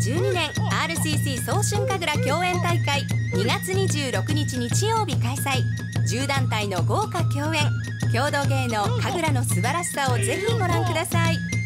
2012年 RCC 早春神楽共演大会2月26日日曜日開催。10団体の豪華共演、郷土芸能神楽の素晴らしさをぜひご覧ください。